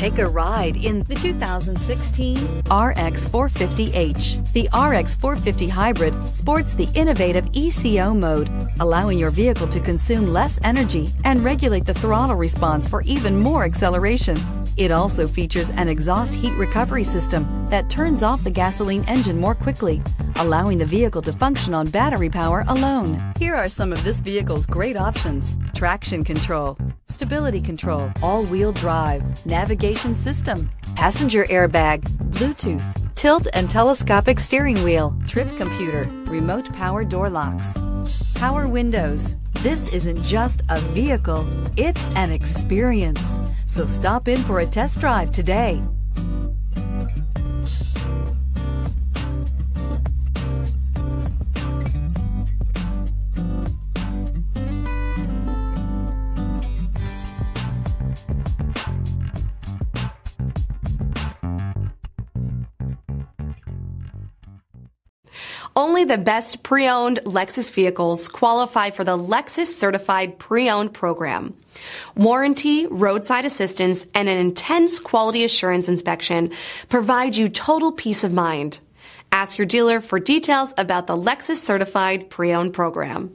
Take a ride in the 2016 RX 450h. The RX 450 Hybrid sports the innovative ECO mode, allowing your vehicle to consume less energy and regulate the throttle response for even more acceleration. It also features an exhaust heat recovery system that turns off the gasoline engine more quickly, allowing the vehicle to function on battery power alone. Here are some of this vehicle's great options: traction control, stability control, all-wheel drive, navigation system, passenger airbag, Bluetooth, tilt and telescopic steering wheel, trip computer, remote power door locks, power windows. This isn't just a vehicle, it's an experience. So stop in for a test drive today. Only the best pre-owned Lexus vehicles qualify for the Lexus Certified Pre-Owned Program. Warranty, roadside assistance, and an intense quality assurance inspection provide you total peace of mind. Ask your dealer for details about the Lexus Certified Pre-Owned Program.